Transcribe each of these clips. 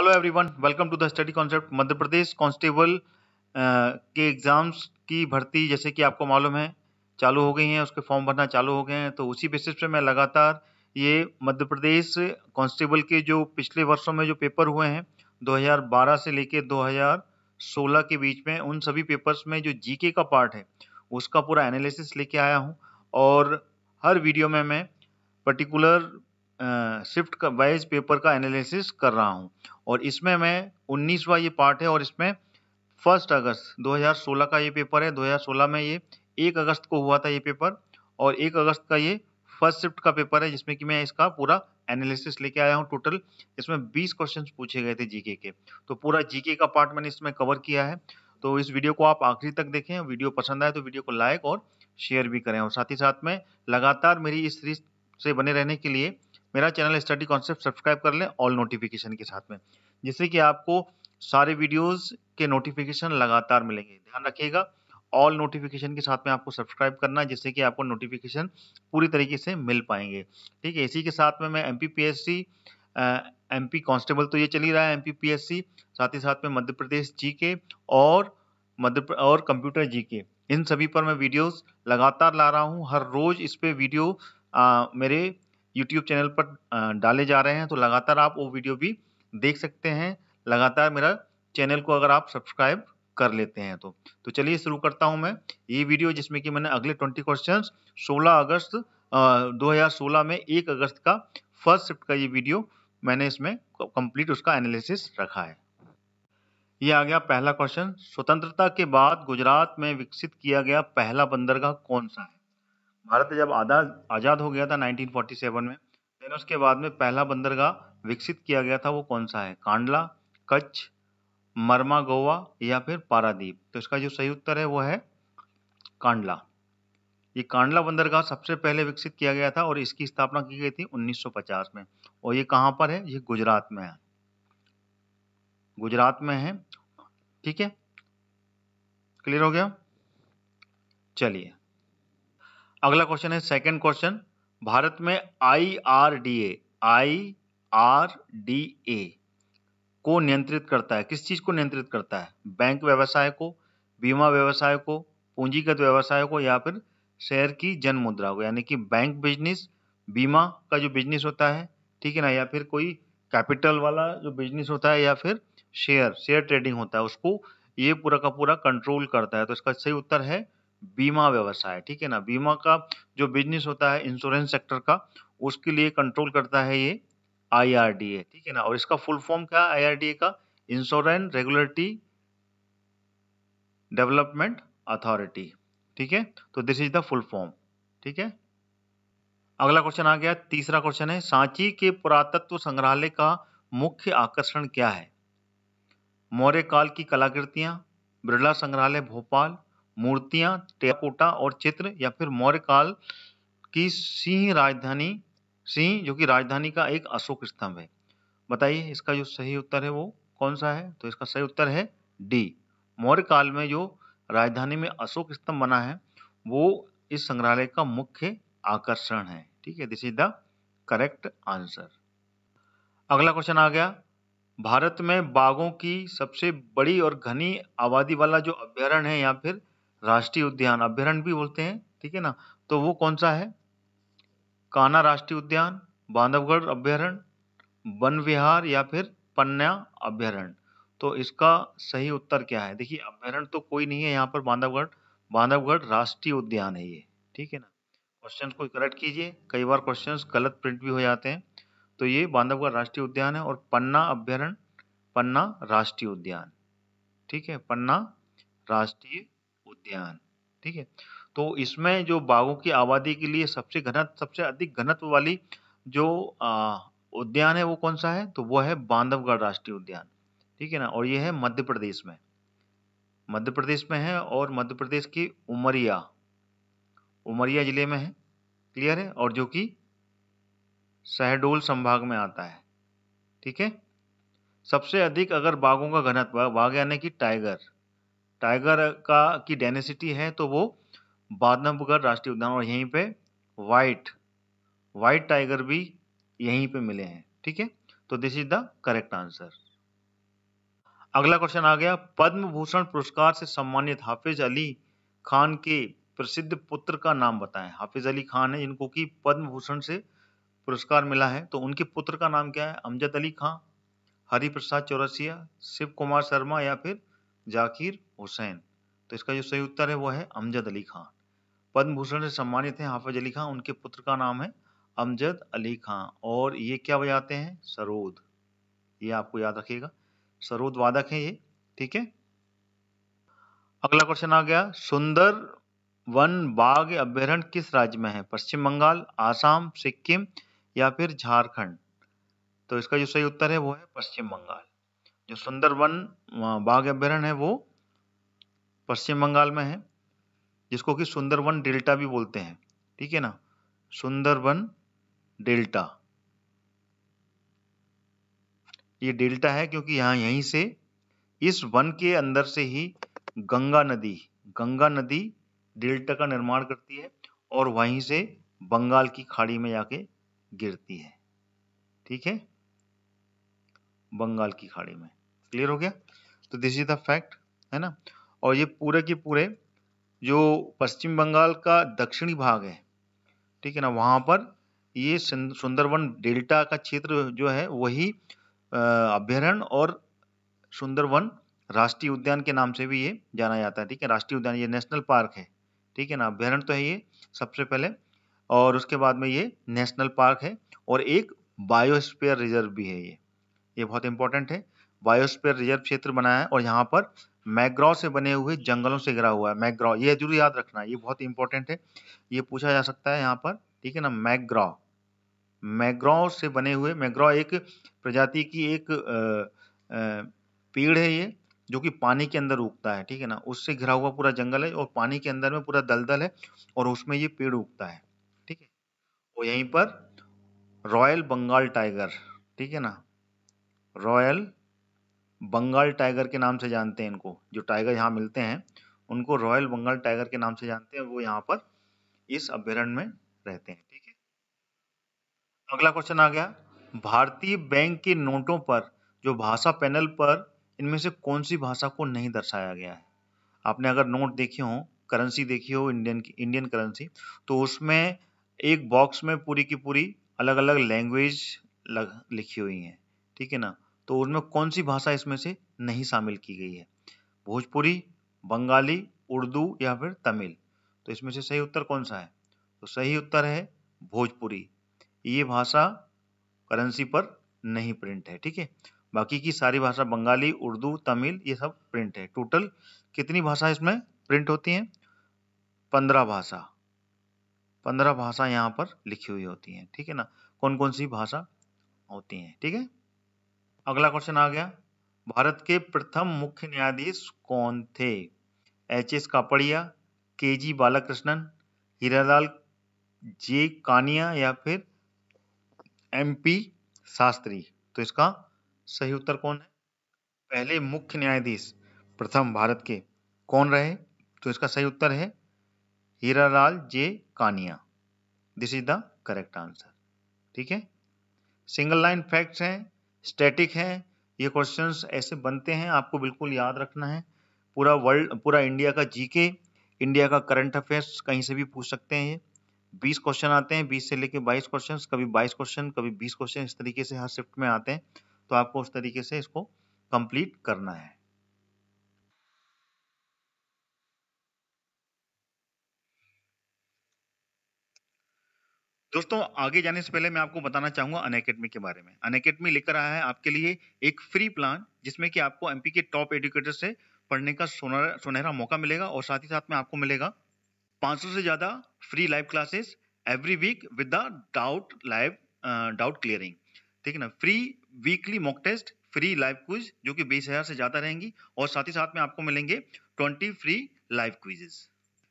Hello everyone, welcome to the study concept. Madhya Pradesh constable के exams की भर्ती जैसे कि आपको मालूम है चालू हो गई हैं, उसके फॉर्म भरना चालू हो गए हैं। तो उसी बेसिस पे मैं लगातार ये मध्य प्रदेश कांस्टेबल के जो पिछले वर्षों में जो पेपर हुए हैं 2012 से लेकर 2016 के बीच में, उन सभी पेपर्स में जो जीके का पार्ट है उसका पूरा एनालिसिस लेके आया हूँ। और हर वीडियो में मैं पर्टिकुलर शिफ्ट का वाइज पेपर का एनालिसिस कर रहा हूं। और इसमें मैं 19वां ये पार्ट है और इसमें 1 अगस्त 2016 का ये पेपर है। 2016 में ये 1 अगस्त को हुआ था ये पेपर, और 1 अगस्त का ये फर्स्ट शिफ्ट का पेपर है जिसमें कि मैं इसका पूरा एनालिसिस लेके आया हूं। टोटल इसमें 20 क्वेश्चंस पूछे गए थे जीके के, तो पूरा जीके का पार्ट मैंने इसमें कवर किया है। तो इस वीडियो को आप आखिरी तक देखें, वीडियो पसंद आए तो वीडियो को लाइक और शेयर भी करें। और साथ ही साथ में लगातार मेरी इस सीरीज से बने रहने के लिए मेरा चैनल स्टडी कॉन्सेप्ट सब्सक्राइब कर लें ऑल नोटिफिकेशन के साथ में, जिससे कि आपको सारे वीडियोस के नोटिफिकेशन लगातार मिलेंगे। ध्यान रखिएगा, ऑल नोटिफिकेशन के साथ में आपको सब्सक्राइब करना, जिससे कि आपको नोटिफिकेशन पूरी तरीके से मिल पाएंगे। ठीक है, इसी के साथ में मैं एमपीपीएससी एमपी कांस्टेबल तो ये चल ही रहा है, एमपीपीएससी, साथ ही साथ में मध्य प्रदेश जीके और कंप्यूटर जीके, इन सभी पर मैं वीडियोज़ लगातार ला रहा हूँ। हर रोज़ इस पर वीडियो मेरे YouTube चैनल पर डाले जा रहे हैं, तो लगातार आप वो वीडियो भी देख सकते हैं लगातार मेरा चैनल को अगर आप सब्सक्राइब कर लेते हैं तो। चलिए शुरू करता हूं मैं ये वीडियो, जिसमें कि मैंने अगले 20 क्वेश्चंस 16 अगस्त 2016 में 1 अगस्त का फर्स्ट शिफ्ट का ये वीडियो मैंने इसमें कंप्लीट उसका एनालिसिस रखा है। ये आ गया पहला क्वेश्चन, स्वतंत्रता के बाद गुजरात में विकसित किया गया पहला बंदरगाह कौन सा है? भारत जब आज़ाद हो गया था 1947 में, लेकिन उसके बाद में पहला बंदरगाह विकसित किया गया था वो कौन सा है? कांडला, कच्छ, मरमा गोवा या फिर पारादीप। तो इसका जो सही उत्तर है वो है कांडला। ये कांडला बंदरगाह सबसे पहले विकसित किया गया था और इसकी स्थापना की गई थी 1950 में। और ये कहाँ पर है? ये गुजरात में है, गुजरात में है। ठीक है, क्लियर हो गया। चलिए अगला क्वेश्चन है सेकंड क्वेश्चन, भारत में IRDA को नियंत्रित करता है, किस चीज़ को नियंत्रित करता है? बैंक व्यवसाय को, बीमा व्यवसाय को, पूंजीगत व्यवसाय को या फिर शेयर की जन मुद्रा को। यानी कि बैंक बिजनेस, बीमा का जो बिजनेस होता है, ठीक है ना, या फिर कोई कैपिटल वाला जो बिजनेस होता है, या फिर शेयर ट्रेडिंग होता है, उसको ये पूरा का पूरा कंट्रोल करता है। तो इसका सही उत्तर है बीमा व्यवसाय। ठीक है ना, बीमा का जो बिजनेस होता है, इंश्योरेंस सेक्टर का, उसके लिए कंट्रोल करता है ये IRDA। ठीक है ना, और इसका फुल फॉर्म क्या है IRDA का? Insurance regulatory development authority. ठीक है, तो this is the full form. ठीक है, अगला क्वेश्चन आ गया, तीसरा क्वेश्चन है, सांची के पुरातत्व संग्रहालय का मुख्य आकर्षण क्या है? मौर्य काल की कलाकृतियां, बिरला संग्रहालय भोपाल, मूर्तियां, टेराकोटा और चित्र, या फिर मौर्य काल की सिंह जो कि राजधानी का एक अशोक स्तंभ है। बताइए इसका जो सही उत्तर है वो कौन सा है? तो इसका सही उत्तर है डी, मौर्य काल में जो राजधानी में अशोक स्तंभ बना है वो इस संग्रहालय का मुख्य आकर्षण है। ठीक है, this is the correct answer. अगला क्वेश्चन आ गया, भारत में बाघों की सबसे बड़ी और घनी आबादी वाला जो अभ्यारण्य है या फिर राष्ट्रीय उद्यान, अभ्यारण्य भी बोलते हैं, ठीक है ना, तो वो कौन सा है? कान्हा राष्ट्रीय उद्यान, बांधवगढ़ अभ्यारण्य, वन विहार या फिर पन्ना अभ्यारण्य। तो इसका सही उत्तर क्या है? देखिए अभ्यारण्य तो कोई नहीं है यहाँ पर, बांधवगढ़ राष्ट्रीय उद्यान है ये। ठीक है ना, क्वेश्चन को करेक्ट कीजिए, कई बार क्वेश्चन गलत प्रिंट भी हो जाते हैं। तो ये बांधवगढ़ राष्ट्रीय उद्यान है और पन्ना अभ्यारण्य पन्ना राष्ट्रीय उद्यान। ठीक है, पन्ना राष्ट्रीय उद्यान। ठीक है, तो इसमें जो बाघों की आबादी के लिए सबसे अधिक घनत्व वाली जो उद्यान है वो कौन सा है? तो वो है बांधवगढ़ राष्ट्रीय उद्यान। ठीक है ना, और ये है मध्य प्रदेश में, मध्य प्रदेश में है, और मध्य प्रदेश की उमरिया जिले में है। क्लियर है, और जो कि शहडोल संभाग में आता है। ठीक है, सबसे अधिक अगर बाघों का घनत्व, बाघ यानी कि टाइगर का की डेंसिटी है, तो वो बांधवगढ़ राष्ट्रीय उद्यान, और यहीं पे वाइट टाइगर भी यहीं पे मिले हैं। ठीक है, तो this is the correct answer. अगला क्वेश्चन आ गया, पद्म भूषण पुरस्कार से सम्मानित हाफिज अली खान के प्रसिद्ध पुत्र का नाम बताएं। हाफिज अली खान है जिनको कि पद्म भूषण से पुरस्कार मिला है, तो उनके पुत्र का नाम क्या है? अमजद अली खान, हरिप्रसाद चौरसिया, शिव कुमार शर्मा या फिर जाकिर हुसैन। तो इसका जो सही उत्तर है वो है अमजद अली खान। पद्म भूषण से सम्मानित हैं हाफिज अली खान, उनके पुत्र का नाम है अमजद अली खान। और ये क्या बजाते हैं? सरोद। ये आपको याद रखिएगा, सरोद वादक है ये, ठीक है। अगला क्वेश्चन आ गया, सुंदर वन बाघ अभ्यारण्य किस राज्य में है? पश्चिम बंगाल, आसाम, सिक्किम या फिर झारखंड। तो इसका जो सही उत्तर है वो है पश्चिम बंगाल। जो सुंदरबन बाघ अभ्यारण्य है वो पश्चिम बंगाल में है, जिसको कि सुंदरबन डेल्टा भी बोलते हैं, ठीक है ना, सुंदरबन डेल्टा। ये डेल्टा है क्योंकि यहीं से, इस वन के अंदर से ही गंगा नदी डेल्टा का निर्माण करती है और वहीं से बंगाल की खाड़ी में जाके गिरती है, ठीक है, बंगाल की खाड़ी में। क्लियर हो गया? तो दिस इज द फैक्ट, है ना। और ये पूरे के पूरे जो पश्चिम बंगाल का दक्षिणी भाग है, ठीक है ना, वहाँ पर ये सुंदरबन डेल्टा का क्षेत्र जो है वही अभ्यारण्य और सुंदरवन राष्ट्रीय उद्यान के नाम से भी ये जाना जाता है, ठीक है। राष्ट्रीय उद्यान, ये नेशनल पार्क है, ठीक है ना। अभ्यारण्य तो है ये सबसे पहले, और उसके बाद में ये नेशनल पार्क है, और एक बायोस्फीयर रिजर्व भी है। ये बहुत इंपॉर्टेंट है, बायोस्फीयर रिजर्व क्षेत्र बनाया है और यहाँ पर मैग्रॉ से बने हुए जंगलों से घिरा हुआ है। मैग्रॉ, ये जरूर याद रखना, ये बहुत इंपॉर्टेंट है, ये पूछा जा सकता है यहाँ पर, ठीक है ना। मैग्रॉ से बने हुए, मैग्रॉ एक प्रजाति की एक पेड़ है ये, जो कि पानी के अंदर उगता है, ठीक है ना। उससे घिरा हुआ पूरा जंगल है और पानी के अंदर में पूरा दलदल है और उसमें ये पेड़ उगता है, ठीक है। और यहीं पर रॉयल बंगाल टाइगर, ठीक है ना, रॉयल बंगाल टाइगर के नाम से जानते हैं इनको, जो टाइगर यहाँ मिलते हैं उनको रॉयल बंगाल टाइगर के नाम से जानते हैं, वो यहाँ पर इस अभ्यारण्य में रहते हैं, ठीक है। अगला क्वेश्चन आ गया, भारतीय बैंक के नोटों पर जो भाषा पैनल पर इनमें से कौन सी भाषा को नहीं दर्शाया गया है? आपने अगर नोट देखे हो, करेंसी देखी हो, इंडियन करेंसी, तो उसमें एक बॉक्स में पूरी की पूरी अलग अलग लैंग्वेज लिखी हुई है, ठीक है ना। तो उनमें कौन सी भाषा इसमें से नहीं शामिल की गई है? भोजपुरी, बंगाली, उर्दू या फिर तमिल। तो इसमें से सही उत्तर कौन सा है? तो सही उत्तर है भोजपुरी। ये भाषा करेंसी पर नहीं प्रिंट है, ठीक है। बाकी की सारी भाषा बंगाली, उर्दू, तमिल ये सब प्रिंट है। टोटल कितनी भाषा इसमें प्रिंट होती हैं? 15 भाषा यहाँ पर लिखी हुई होती हैं, ठीक है ना। कौन कौन सी भाषा होती हैं, ठीक है। अगला क्वेश्चन आ गया, भारत के प्रथम मुख्य न्यायाधीश कौन थे? H.S. Kapadia, K.G. Balakrishnan, Hiralal J Kania या फिर MP शास्त्री। तो इसका सही उत्तर कौन है? पहले मुख्य न्यायाधीश प्रथम भारत के कौन रहे? तो इसका सही उत्तर है Hiralal J Kania. This is the correct answer, ठीक है। सिंगल लाइन फैक्ट्स हैं, स्टैटिक हैं, ये क्वेश्चंस ऐसे बनते हैं, आपको बिल्कुल याद रखना है। पूरा इंडिया का जीके, इंडिया का करंट अफेयर्स कहीं से भी पूछ सकते हैं। 20 क्वेश्चन आते हैं, 20 से लेके 22 क्वेश्चन, कभी 22 क्वेश्चन, कभी 20 क्वेश्चन, इस तरीके से हर शिफ्ट में आते हैं, तो आपको उस तरीके से इसको कंप्लीट करना है। दोस्तों, आगे जाने से पहले मैं आपको बताना चाहूंगा अनएकेडमी के बारे में। अनएकेडमी लेकर आया है आपके लिए एक फ्री प्लान, जिसमें कि आपको एमपी के टॉप एजुकेटर से पढ़ने का सुनहरा मौका मिलेगा, और साथ ही साथ में आपको मिलेगा 500 से ज़्यादा free live classes every week with the doubt clearing, ठीक है ना। Free weekly mock test, free live quiz जो कि 20,000 से ज़्यादा रहेंगी, और साथ ही साथ में आपको मिलेंगे 20 फ्री लाइव क्विजेस।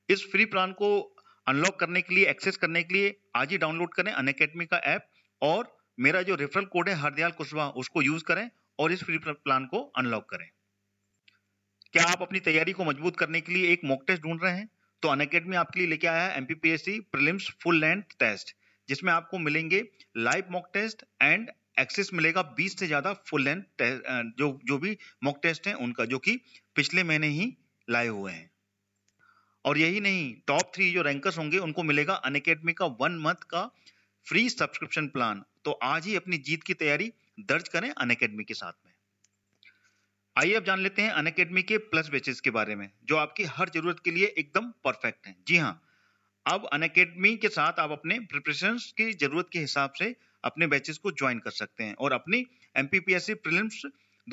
इस फ्री प्लान को अनलॉक करने के लिए, एक्सेस करने के लिए आज ही डाउनलोड करें अनएकेडमी का ऐप, और मेरा जो रेफरल कोड है हरदयाल कुशवाहा, उसको यूज़ करें और इस फ्री प्लान को अनलॉक करें। क्या आप अपनी तैयारी को मजबूत करने के लिए एक मॉक टेस्ट ढूंढ रहे हैं? तो अनएकेडमी आपके लिए लेके आया है MPPSC prelims full length test, जिसमें आपको मिलेंगे live mock test and access मिलेगा 20 से ज्यादा फुल लेंथ जो भी मॉक टेस्ट हैं उनका, जो कि पिछले महीने ही लाए हुए हैं। और यही नहीं, टॉप 3 जो रैंकर्स होंगे उनको मिलेगा अनअकैडमी का 1 मंथ का फ्री सब्सक्रिप्शन प्लान। तो आज ही अपनी जीत की तैयारी दर्ज करें अनअकैडमी के साथ में। आइए अब जान लेते हैं अनअकैडमी के प्लस बैचेस के बारे में, जो आपकी हर जरूरत के लिए एकदम परफेक्ट हैं। जी हाँ, अब अनअकैडमी के साथ आप अपने प्रिपरेशंस की जरूरत के हिसाब से अपने बैचेस को ज्वाइन कर सकते हैं और अपनी एमपीपीएससी प्रीलिम्स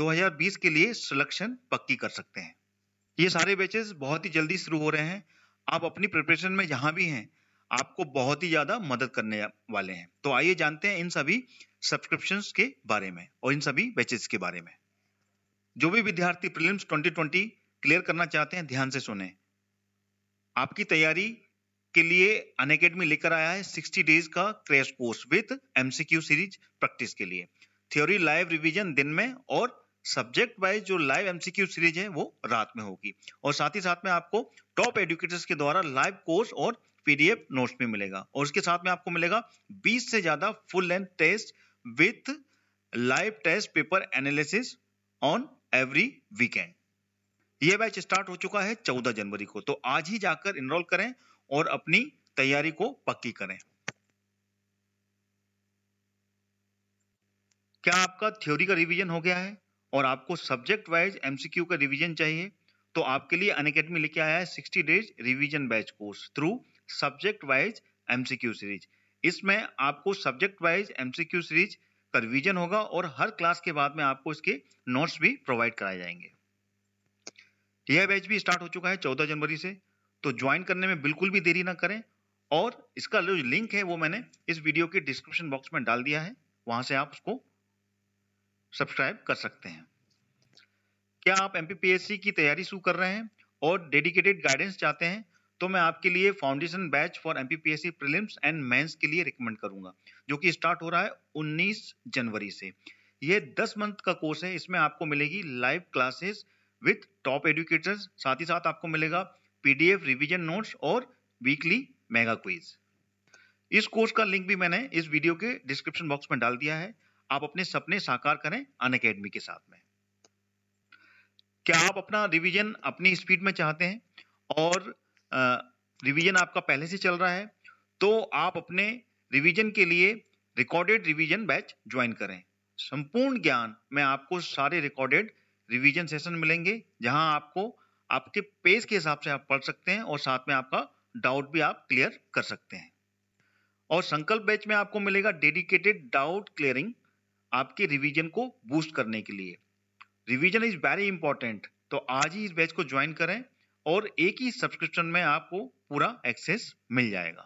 2020 के लिए सिलेक्शन पक्की कर सकते हैं। ये सारे बैचेस बहुत ही जल्दी शुरू हो रहे हैं। आप अपनी प्रिपरेशन में जहाँ भी हैं आपको बहुत ही ज्यादा मदद करने वाले हैं। तो आइए जानते हैं इन सभी सब्सक्रिप्शंस के बारे में और इन सभी बैचेस के बारे में। जो भी विद्यार्थी प्रीलिम्स 2020 क्लियर करना चाहते हैं, ध्यान से सुने। आपकी तैयारी के लिए अनअकैडमी लेकर आया है 60 डेज का crash course with MCQ series practice के लिए। थ्योरी लाइव रिवीजन दिन में और सब्जेक्ट वाइज जो लाइव एमसीक्यू सीरीज है वो रात में होगी। और साथ ही साथ में आपको टॉप एजुकेटर्स के द्वारा लाइव कोर्स और पीडीएफ नोट्स भी मिलेगा। और उसके साथ में आपको मिलेगा 20 से ज्यादा full length test with live test paper analysis on every weekend. यह बैच स्टार्ट हो चुका है 14 जनवरी को, तो आज ही जाकर इनरोल करें और अपनी तैयारी को पक्की करें। क्या आपका थ्योरी का रिवीजन हो गया है और आपको सब्जेक्ट वाइज एमसीक्यू का रिवीजन चाहिए? तो आपके लिए अनअकैडमी लेके आया है 60 days revision batch course through subject wise MCQ series. इसमें आपको सब्जेक्ट वाइज एमसीक्यू सीरीज का रिवीजन होगा और हर क्लास के बाद में आपको इसके नोट्स भी प्रोवाइड कराए जाएंगे। यह बैच भी स्टार्ट हो चुका है 14 जनवरी से, तो ज्वाइन करने में बिल्कुल भी देरी ना करें। और इसका जो लिंक है वो मैंने इस वीडियो के डिस्क्रिप्शन बॉक्स में डाल दिया है, वहां से आप उसको सब्सक्राइब कर सकते हैं। क्या आप एमपीपीएससी की तैयारी शुरू कर रहे हैं और डेडिकेटेड गाइडेंस चाहते हैं? तो मैं आपके लिए foundation batch for MPPSC prelims and mains के लिए रिकमेंड करूंगा, जो कि स्टार्ट हो रहा है 19 जनवरी से। यह 10 मंथ का कोर्स है। इसमें आपको मिलेगी live classes with top educators, साथ ही साथ आपको मिलेगा पीडीएफ रिवीजन नोट्स और वीकली मेगा क्विज। इस कोर्स का लिंक भी मैंने इस वीडियो के डिस्क्रिप्शन बॉक्स में डाल दिया है। आप अपने सपने साकार करें अनअकैडमी के साथ में। क्या आप अपना रिवीजन अपनी स्पीड में चाहते हैं और रिवीजन आपका पहले से चल रहा है? तो आप अपने रिवीजन के लिए रिकॉर्डेड रिवीजन बैच ज्वाइन करें। संपूर्ण ज्ञान में आपको सारे रिकॉर्डेड रिवीजन सेशन मिलेंगे, जहां आपको आपके पेज के हिसाब से आप पढ़ सकते हैं और साथ में आपका डाउट भी आप क्लियर कर सकते हैं। और संकल्प बैच में आपको मिलेगा डेडिकेटेड डाउट क्लियरिंग आपके रिवीजन को बूस्ट करने के लिए। रिवीजन इज वेरी इंपॉर्टेंट, तो आज ही इस बैच को ज्वाइन करें और एक ही सब्सक्रिप्शन में आपको पूरा एक्सेस मिल जाएगा।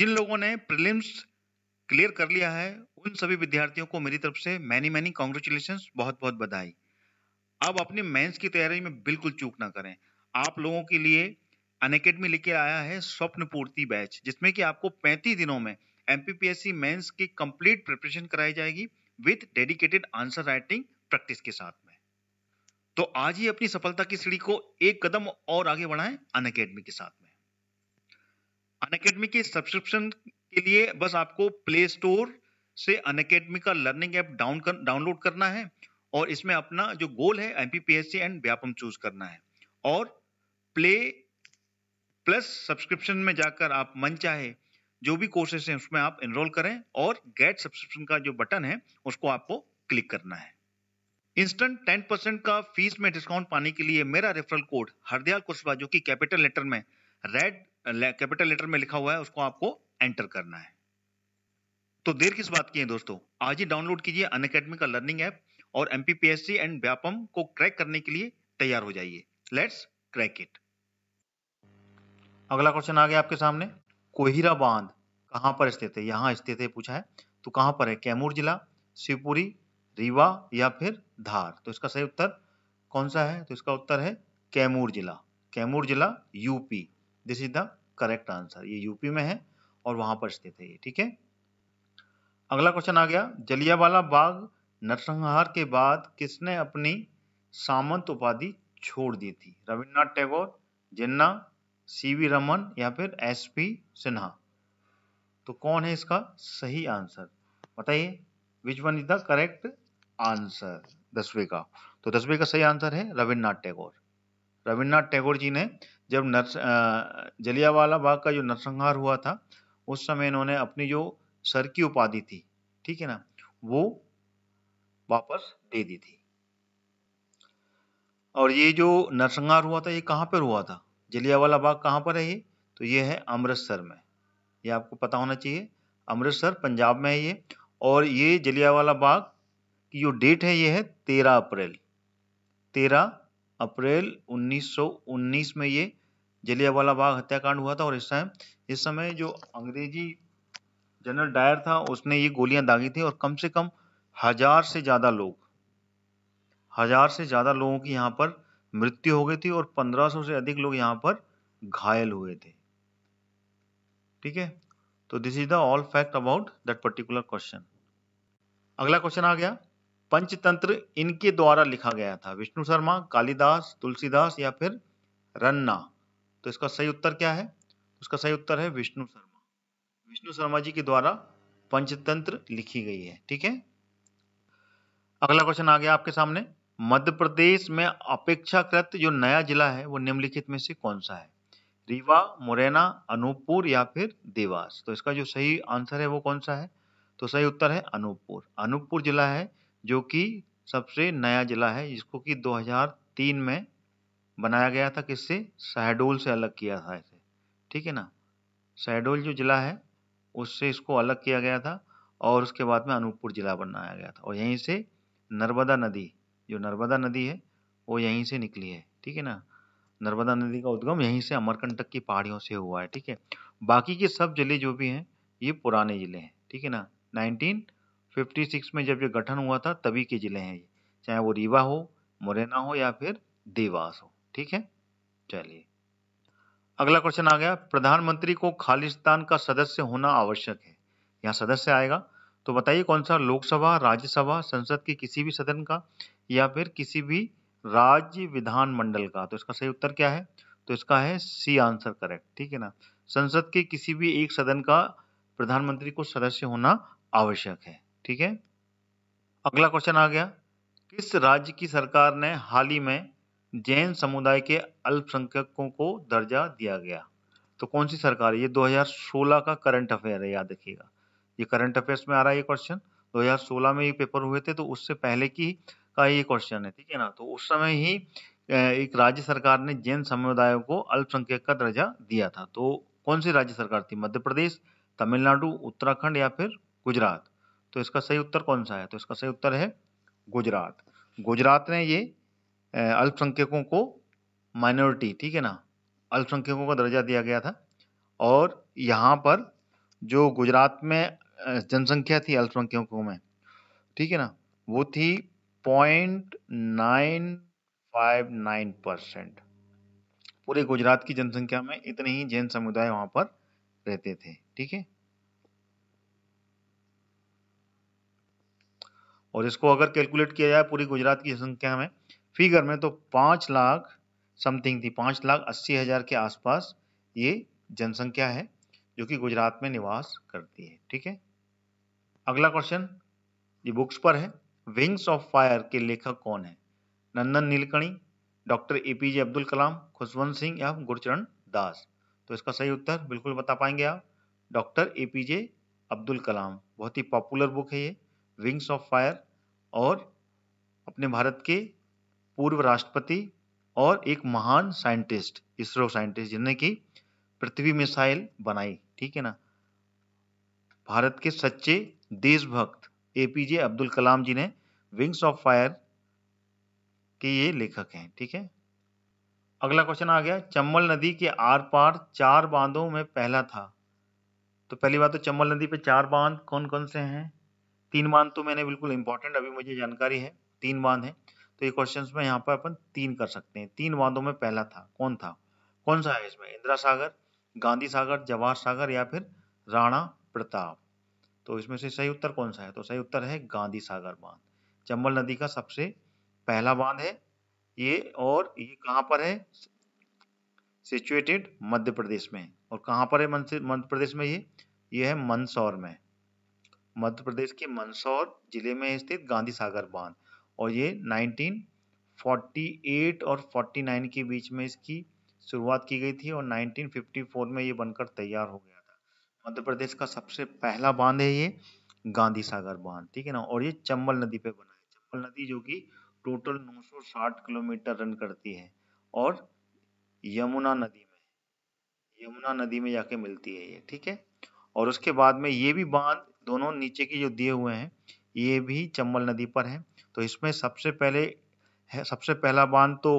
जिन लोगों ने प्रीलिम्स क्लियर कर लिया है उन सभी विद्यार्थियों को मेरी तरफ से मैनी कांग्रेचुलेशंस, बहुत बहुत बधाई। अब अपने मेंस की तैयारी में बिल्कुल चूक ना करें। आप लोगों के लिए अनअकैडमी लेके आया है स्वप्न पूर्ति बैच, जिसमें कि आपको 35 दिनों में एमपीपीएससी मेंस की कंप्लीट प्रिपरेशन कराई जाएगी with dedicated answer writing practice के साथ में। तो आज ही अपनी सफलता की सीढ़ी को एक कदम और आगे बढ़ाएं अनअकैडमी के साथ में। अनअकैडमी के सब्सक्रिप्शन के लिए बस आपको प्ले स्टोर से अनअकैडमी का लर्निंग ऐप डाउनलोड करना है और इसमें अपना जो गोल है एमपीपीएससी एंड व्यापम चूज करना है। और प्ले प्लस सब्सक्रिप्शन में जाकर आप मनचाहे जो भी कोर्सेस हैं उसमें आप एनरोल करें और गेट सब्सक्रिप्शन का जो बटन है उसको आपको क्लिक करना है। इंस्टेंट 10% का फीस में डिस्काउंट पाने के लिए मेरा रेफरल कोड हरदयाल कुशवाहा, जो कि कैपिटल लेटर में लिखा हुआ है, उसको आपको एंटर करना है। तो देर किस बात की है दोस्तों, आज ही डाउनलोड कीजिए अनअकैडमी का लर्निंग ऐप और एमपीपीएससी एंड व्यापम को क्रैक करने के लिए तैयार हो जाइए। Let's crack it. अगला क्वेश्चन आ गया आपके सामने। कोहिरा बांध कहां पर स्थित है? यहां स्थित है पूछा है, तो कहां पर है? कैमूर जिला, शिवपुरी, रीवा या फिर धार? तो इसका सही उत्तर कौन सा है? तो इसका उत्तर है कैमूर जिला। कैमूर जिला UP, this is the correct answer. ये यूपी में है और वहां पर स्थित है ये, ठीक है। अगला क्वेश्चन आ गया, जलियांवाला बाग नरसंहार के बाद किसने अपनी सामंत उपाधि छोड़ दी थी? रविन्द्रनाथ टैगोर, जिन्ना, सीवी रमन या फिर एसपी सिन्हा? तो कौन है इसका सही आंसर बताइए। Which one is the correct answer दसवें का। तो दसवें का सही आंसर है रविन्द्रनाथ टैगोर। रविन्द्रनाथ टैगोर जी ने जब जलियांवाला बाग का जो नरसंहार हुआ था उस समय इन्होंने अपनी जो सर की उपाधि थी, ठीक है ना, वो वापस दे दी थी। और ये जो नरसंहार हुआ था ये कहाँ पर हुआ था, जलियांवाला बाग कहाँ पर है ये, तो ये है अमृतसर में। ये आपको पता होना चाहिए, अमृतसर पंजाब में है ये। और ये जलियांवाला बाग की जो डेट है ये है 13 अप्रैल। 13 अप्रैल 1919 में ये जलियांवाला बाग हत्याकांड हुआ था। और इस समय जो अंग्रेजी जनरल डायर था उसने ये गोलियां दागी थी और कम से कम 1000 से ज़्यादा लोगों की यहाँ पर मृत्यु हो गई थी और 1500 से अधिक लोग यहाँ पर घायल हुए थे। ठीक है, तो this is the all fact about that particular question. अगला क्वेश्चन आ गया, पंचतंत्र इनके द्वारा लिखा गया था, विष्णु शर्मा, कालिदास, तुलसीदास या फिर रन्ना। तो इसका सही उत्तर क्या है, उसका सही उत्तर है विष्णु शर्मा। विष्णु शर्मा जी के द्वारा पंचतंत्र लिखी गई है। ठीक है, अगला क्वेश्चन आ गया आपके सामने, मध्य प्रदेश में अपेक्षाकृत जो नया जिला है वो निम्नलिखित में से कौन सा है, रीवा, मुरैना, अनूपपुर या फिर देवास। तो इसका जो सही आंसर है वो कौन सा है, तो सही उत्तर है अनूपपुर। अनूपपुर जिला है जो कि सबसे नया जिला है, जिसको कि 2003 में बनाया गया था, किससे, शहडोल से अलग किया था इसे। ठीक है ना, शहडोल जो जिला है उससे इसको अलग किया गया था और उसके बाद में अनूपपुर जिला बनाया गया था। और यहीं से नर्मदा नदी, जो नर्मदा नदी है वो यहीं से निकली है। ठीक है ना, नर्मदा नदी का उद्गम यहीं से अमरकंटक की पहाड़ियों से हुआ है। ठीक है, बाकी के सब जिले जो भी हैं ये पुराने जिले हैं। ठीक है ना, 1956 में जब ये गठन हुआ था तभी के जिले हैं ये, चाहे वो रीवा हो, मुरैना हो या फिर देवास हो। ठीक है, चलिए अगला क्वेश्चन आ गया, प्रधानमंत्री को खालिस्तान का सदस्य होना आवश्यक है। यहाँ सदस्य आएगा, तो बताइए कौन सा, लोकसभा, राज्यसभा, संसद के किसी भी सदन का या फिर किसी भी राज्य विधानमंडल का। तो इसका सही उत्तर क्या है, तो इसका है सी आंसर करेक्ट। ठीक है ना, संसद के किसी भी एक सदन का प्रधानमंत्री को सदस्य होना आवश्यक है। ठीक है, अगला क्वेश्चन आ गया, किस राज्य की सरकार ने हाल ही में जैन समुदाय के अल्पसंख्यकों को दर्जा दिया गया। तो कौन सी सरकार है ये, 2016 का करंट अफेयर है, याद रखिएगा ये करंट अफेयर्स में आ रहा है ये क्वेश्चन। 2016 में ये पेपर हुए थे, तो उससे पहले की का ये क्वेश्चन है। ठीक है ना, तो उस समय ही एक राज्य सरकार ने जैन समुदायों को अल्पसंख्यक का दर्जा दिया था। तो कौन सी राज्य सरकार थी, मध्य प्रदेश, तमिलनाडु, उत्तराखंड या फिर गुजरात। तो इसका सही उत्तर कौन सा है, तो इसका सही उत्तर है गुजरात। गुजरात ने ये अल्पसंख्यकों को माइनॉरिटी, ठीक है ना, अल्पसंख्यकों का दर्जा दिया गया था। और यहाँ पर जो गुजरात में जनसंख्या थी अल्पसंख्यकों में, ठीक है ना, वो थी 0.959%। पूरे गुजरात की जनसंख्या में इतने ही जैन समुदाय वहां पर रहते थे। ठीक है, और इसको अगर कैलकुलेट किया जाए पूरी गुजरात की जनसंख्या में फिगर में, तो 5 लाख समथिंग थी, 5,80,000 के आसपास ये जनसंख्या है जो कि गुजरात में निवास करती है। ठीक है, अगला क्वेश्चन ये बुक्स पर है, विंग्स ऑफ फायर के लेखक कौन है, नंदन नीलकणी, डॉक्टर एपीजे अब्दुल कलाम, खुशवंत सिंह या गुरचरण दास। तो इसका सही उत्तर बिल्कुल बता पाएंगे आप, डॉक्टर एपीजे अब्दुल कलाम। बहुत ही पॉपुलर बुक है ये, विंग्स ऑफ फायर, और अपने भारत के पूर्व राष्ट्रपति और एक महान साइंटिस्ट, इसरो साइंटिस्ट, जिन्होंने की पृथ्वी मिसाइल बनाई। ठीक है ना, भारत के सच्चे देशभक्त एपीजे अब्दुल कलाम जी ने विंग्स ऑफ फायर के ये लेखक हैं। ठीक है, अगला क्वेश्चन आ गया, चंबल नदी के आर पार 4 बांधों में पहला था। तो पहली बात तो चंबल नदी पे 4 बांध कौन कौन से हैं, 3 बांध तो मैंने बिल्कुल इंपॉर्टेंट अभी मुझे जानकारी है, 3 बांध हैं, तो ये क्वेश्चन में यहाँ पर अपन 3 कर सकते हैं। 3 बांधों में पहला था, कौन सा है इसमें, इंदिरा सागर, गांधी सागर, जवाहर सागर या फिर राणा प्रताप। तो इसमें से सही उत्तर कौन सा है, तो सही उत्तर है गांधी सागर बांध, चंबल नदी का सबसे पहला बांध है ये। और ये कहाँ पर है, सिचुएटेड मध्य प्रदेश में। और कहाँ पर है मध्य प्रदेश में ये है मंदसौर में। मध्य प्रदेश के मंदसौर जिले में स्थित गांधी सागर बांध, और ये 1948 और 49 के बीच में इसकी शुरुआत की गई थी और 1954 में ये बनकर तैयार हो गया था। मध्य प्रदेश का सबसे पहला बांध है ये गांधी सागर बांध, ठीक है ना। और ये चंबल नदी पे बना है, चंबल नदी जो कि टोटल 960 किलोमीटर रन करती है और यमुना नदी में जाके मिलती है ये, ठीक है। और उसके बाद में ये भी बांध, दोनों नीचे के जो दिए हुए हैं ये भी चंबल नदी पर है। तो इसमें सबसे पहला बांध तो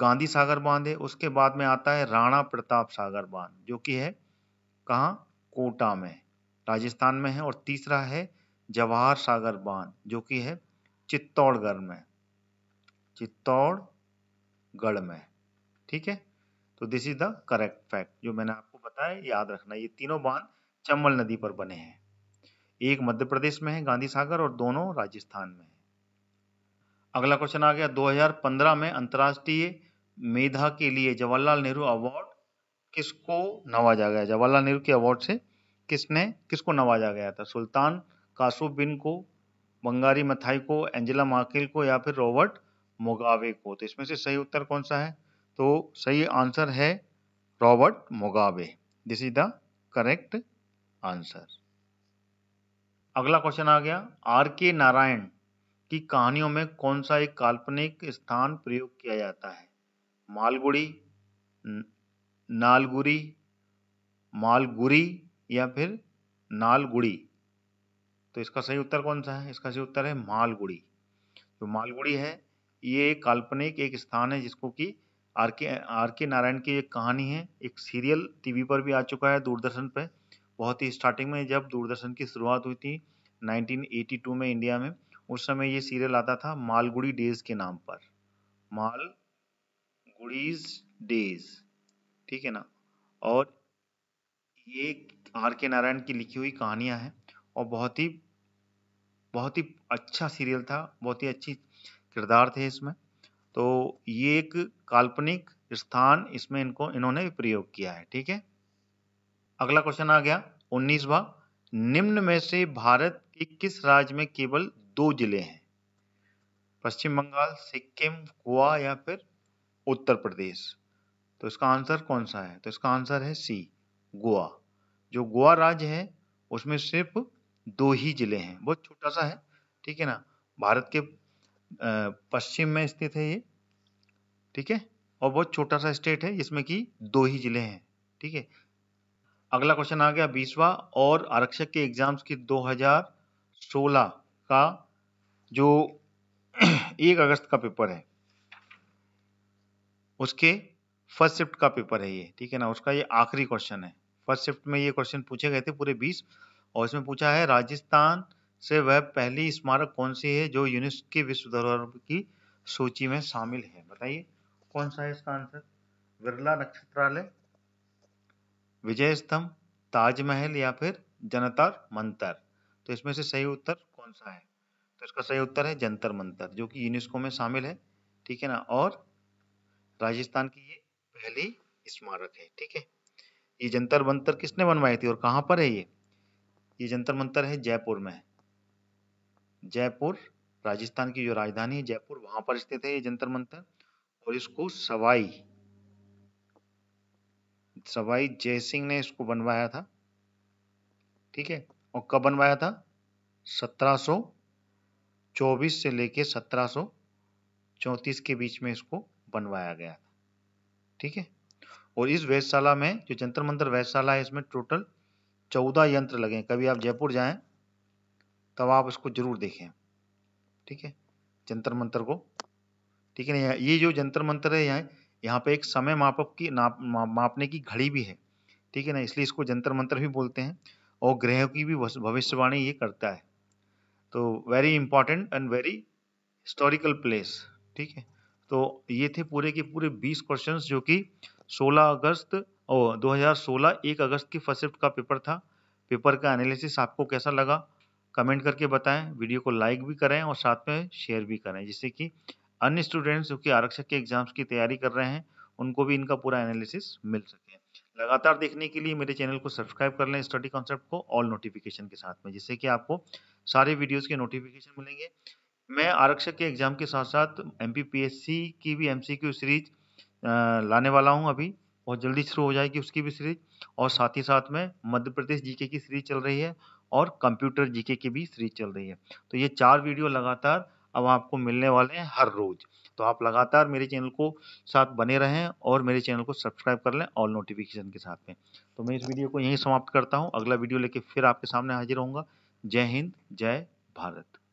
गांधी सागर बांध है, उसके बाद में आता है राणा प्रताप सागर बांध जो कि है कहाँ, कोटा में, राजस्थान में है। और तीसरा है जवाहर सागर बांध जो कि है चित्तौड़गढ़ में, ठीक है। तो this is the correct fact जो मैंने आपको बताया, याद रखना। ये तीनों बांध चंबल नदी पर बने हैं, एक मध्य प्रदेश में है गांधी सागर और दोनों राजस्थान में है। अगला क्वेश्चन आ गया, 2015 में अंतर्राष्ट्रीय मेधा के लिए जवाहरलाल नेहरू अवार्ड किसको नवाजा गया? जवाहरलाल नेहरू के अवार्ड से किसको नवाजा गया था? सुल्तान कासुफ बिन को, बंगारी मथाई को, एंजेला मार्केल को, या फिर रॉबर्ट मुगाबे को? तो इसमें से सही उत्तर कौन सा है? तो सही आंसर है Robert Mugabe. This is the correct answer. अगला क्वेश्चन आ गया, आर के नारायण की कहानियों में कौन सा एक काल्पनिक स्थान प्रयोग किया जाता है? मालगुड़ी, नालगुरी, मालगुरी या फिर नालगुड़ी? तो इसका सही उत्तर कौन सा है? इसका सही उत्तर है मालगुड़ी। जो मालगुड़ी है ये एक काल्पनिक एक स्थान है जिसको कि आर के नारायण की एक कहानी है। एक सीरियल टीवी पर भी आ चुका है, दूरदर्शन पे। बहुत ही स्टार्टिंग में जब दूरदर्शन की शुरुआत हुई थी 1982 में इंडिया में, उस समय ये सीरियल आता था मालगुड़ी डेज के नाम पर, मालगुड़ीज डेज, ठीक है ना। और ये आर के नारायण की लिखी हुई कहानियाँ हैं और बहुत ही अच्छा सीरियल था, बहुत ही अच्छी किरदार थे इसमें। तो ये एक काल्पनिक स्थान इसमें इन्होंने प्रयोग किया है, ठीक है। अगला क्वेश्चन आ गया 19वां, निम्न में से भारत के किस राज्य में केवल 2 जिले हैं? पश्चिम बंगाल, सिक्किम, गोवा या फिर उत्तर प्रदेश? तो इसका आंसर कौन सा है? तो इसका आंसर है सी, गोवा। जो गोवा राज्य है उसमें सिर्फ 2 ही जिले हैं, बहुत छोटा सा है, ठीक है ना। भारत के पश्चिम में स्थित है ये, ठीक है, और बहुत छोटा सा स्टेट है जिसमें कि 2 ही जिले हैं, ठीक है। अगला क्वेश्चन आ गया 20वां, और आरक्षक के एग्जाम्स की 2016 का जो 1 अगस्त का पेपर है, उसके फर्स्ट शिफ्ट का पेपर है ये, ठीक है ना। उसका ये आखिरी क्वेश्चन है। फर्स्ट शिफ्ट में ये क्वेश्चन पूछे गए थे पूरे 20, और इसमें पूछा है राजस्थान से वह पहली स्मारक कौन सी है जो यूनेस्को की विश्व धरोहर की सूची में शामिल है? बताइए कौन सा है इसका आंसर? बिरला नक्षत्रालय, विजय स्तंभ, ताजमहल या फिर जंतर मंतर? तो इसमें से सही उत्तर कौन सा है? तो इसका सही उत्तर है जंतर मंतर, जो कि यूनेस्को में शामिल है, ठीक है ना। और राजस्थान की ये पहली स्मारक है, ठीक है। ये जंतर मंतर किसने बनवाई थी और कहाँ पर है ये? ये जंतर मंतर है जयपुर में। जयपुर, राजस्थान की जो राजधानी है जयपुर, वहां पर स्थित है ये जंतर मंतर। और इसको सवाई जयसिंह ने इसको बनवाया था, ठीक है। और कब बनवाया था? 1724 से लेके 1734 के बीच में इसको बनवाया गया था, ठीक है। और इस वेधशाला में, जो जंतर मंतर वेधशाला है, इसमें टोटल 14 यंत्र लगे हैं। कभी आप जयपुर जाएं तब आप इसको जरूर देखें, ठीक है, जंतर मंतर को, ठीक है। ये जो जंतर मंतर है यहाँ पे एक समय मापने की घड़ी भी है, ठीक है ना, इसलिए इसको जंतर मंतर भी बोलते हैं। और ग्रहों की भी भविष्यवाणी ये करता है। तो very important and very historical place, ठीक है। तो ये थे पूरे के पूरे 20 क्वेश्चन जो कि 2016 1 अगस्त की फर्स्ट शिफ्ट का पेपर था। पेपर का एनालिसिस आपको कैसा लगा कमेंट करके बताएं। वीडियो को लाइक भी करें और साथ में शेयर भी करें, जिससे कि अन्य स्टूडेंट्स जो कि आरक्षक के एग्जाम्स की तैयारी कर रहे हैं उनको भी इनका पूरा एनालिसिस मिल सके। लगातार देखने के लिए मेरे चैनल को सब्सक्राइब कर लें, स्टडी कॉन्सेप्ट को ऑल नोटिफिकेशन के साथ में, जिससे कि आपको सारे वीडियोस के नोटिफिकेशन मिलेंगे। मैं आरक्षक के एग्जाम के साथ साथ एमपीपीएससी की भी एमसीक्यू सीरीज लाने वाला हूं, अभी बहुत जल्दी शुरू हो जाएगी उसकी भी सीरीज, और साथ ही साथ में मध्य प्रदेश जीके की सीरीज चल रही है और कंप्यूटर जीके की भी सीरीज चल रही है। तो ये 4 वीडियो लगातार अब आपको मिलने वाले हैं हर रोज। तो आप लगातार मेरे चैनल को साथ बने रहें और मेरे चैनल को सब्सक्राइब कर लें ऑल नोटिफिकेशन के साथ में। तो मैं इस वीडियो को यहीं समाप्त करता हूं, अगला वीडियो लेके फिर आपके सामने हाजिर होऊंगा। जय हिंद, जय भारत।